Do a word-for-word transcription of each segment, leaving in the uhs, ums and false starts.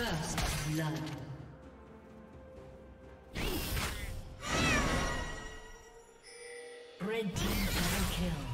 First blood. Red team double kill.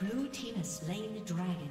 Blue team has slain the dragon.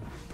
What?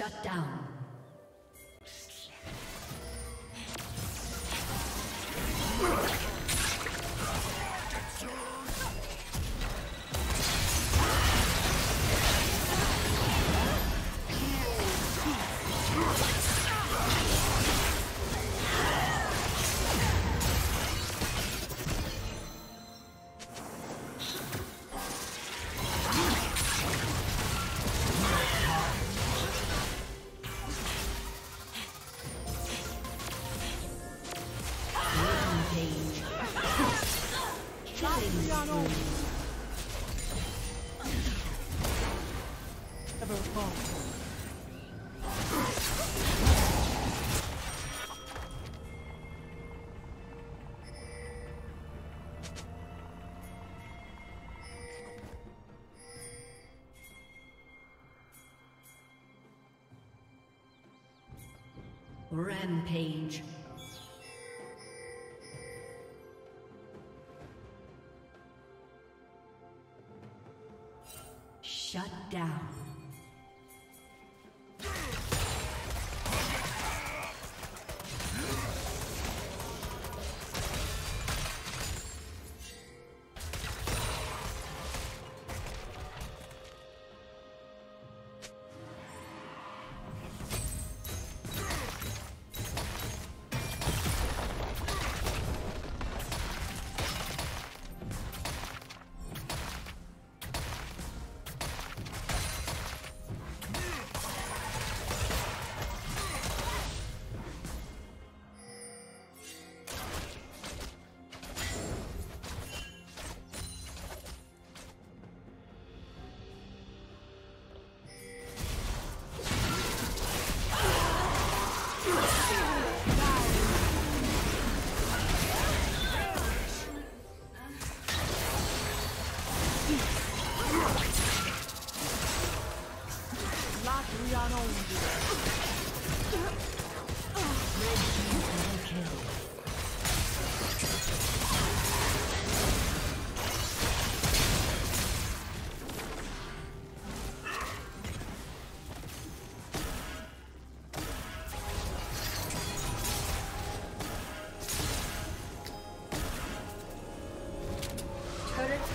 Shut down. Rampage. Shut down.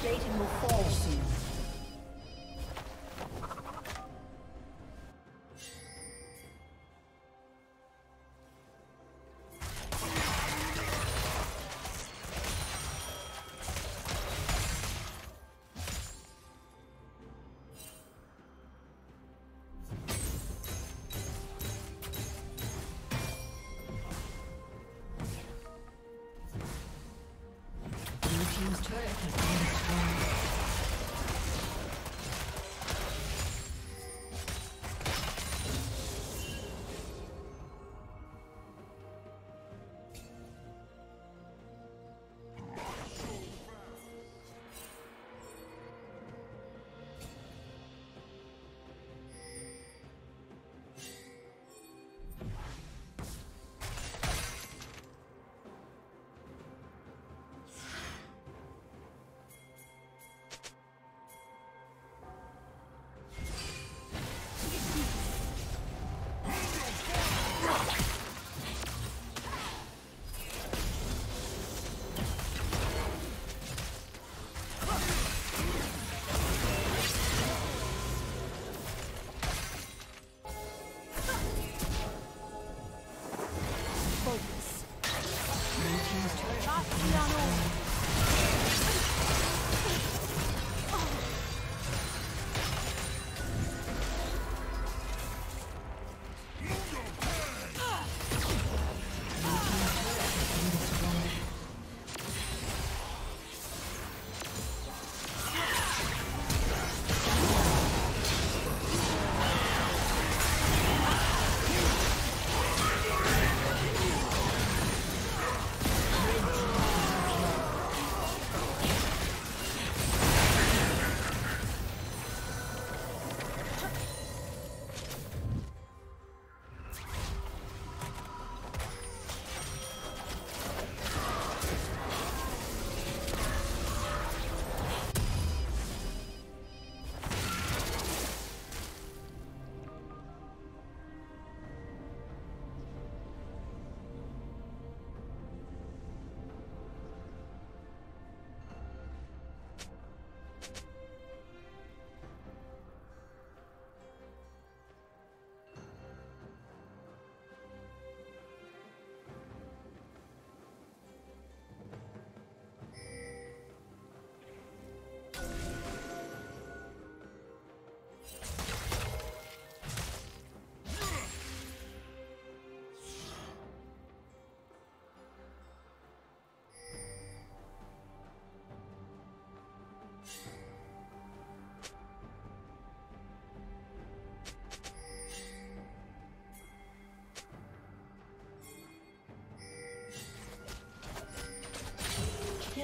Satan will fall soon.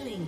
Killing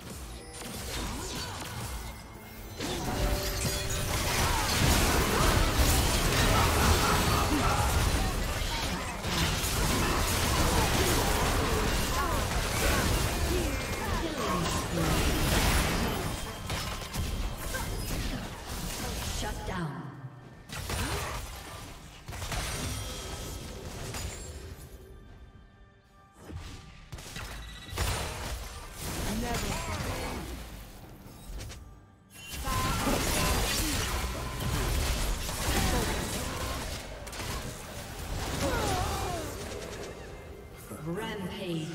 Rampage.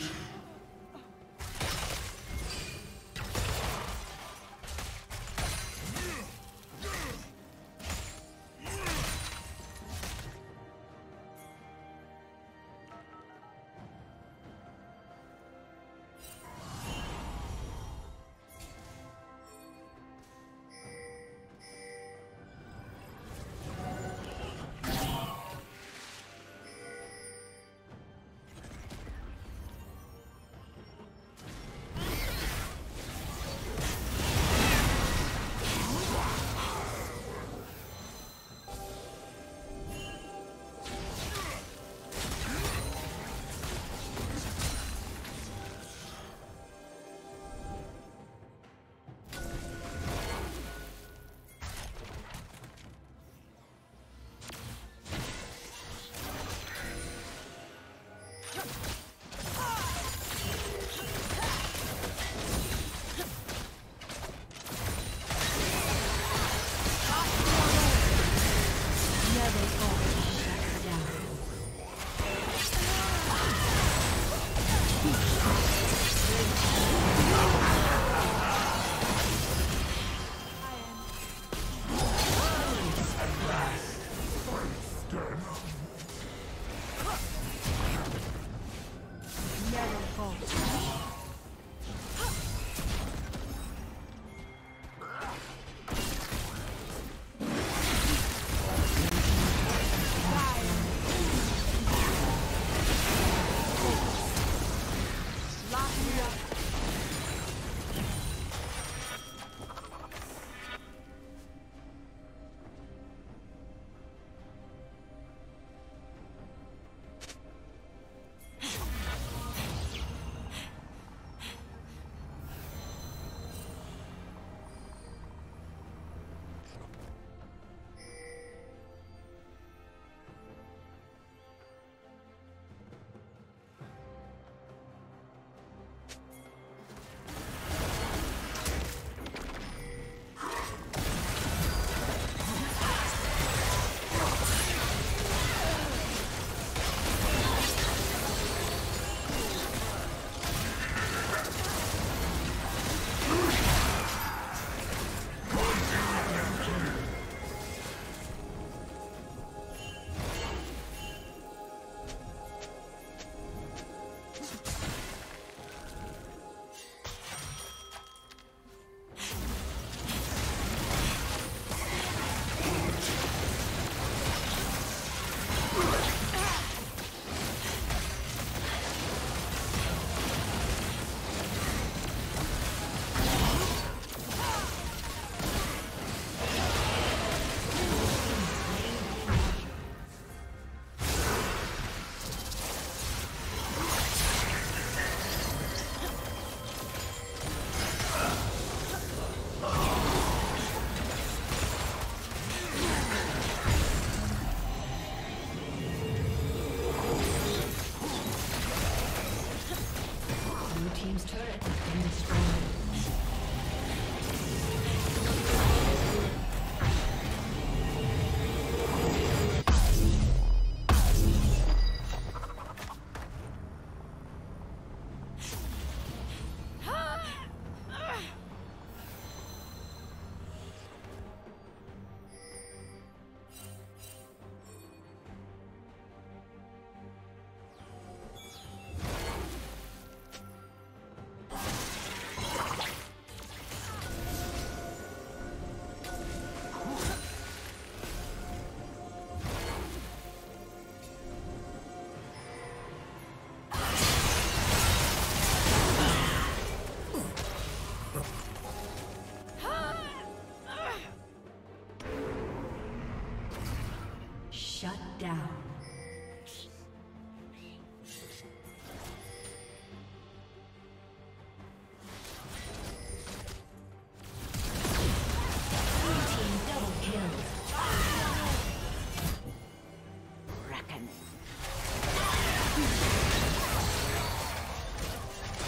Shut down.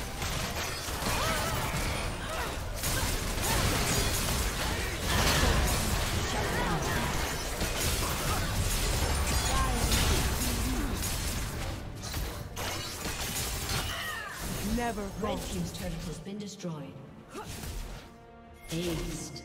Red team's turret has been destroyed. Aced.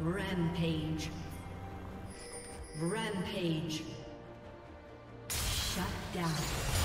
Rampage. Rampage. Shut down.